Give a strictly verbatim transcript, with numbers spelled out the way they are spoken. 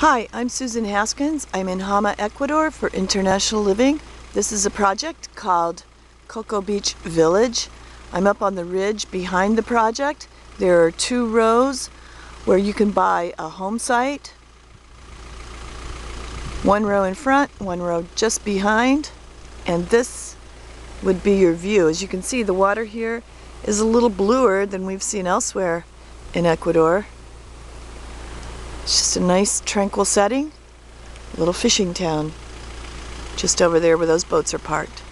Hi, I'm Susan Haskins. I'm in Hama, Ecuador for International Living. This is a project called Coco Beach Village. I'm up on the ridge behind the project. There are two rows where you can buy a home site. One row in front, one row just behind, and this would be your view. As you can see, the water here is a little bluer than we've seen elsewhere in Ecuador. It's just a nice tranquil setting, a little fishing town just over there where those boats are parked.